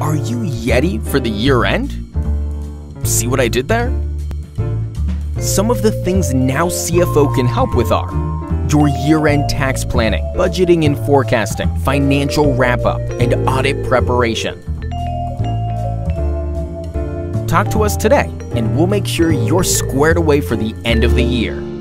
Are you YETI for the year end? See what I did there? Some of the things Now CFO can help with are your year-end tax planning, budgeting and forecasting, financial wrap-up, and audit preparation. Talk to us today, and we'll make sure you're squared away for the end of the year.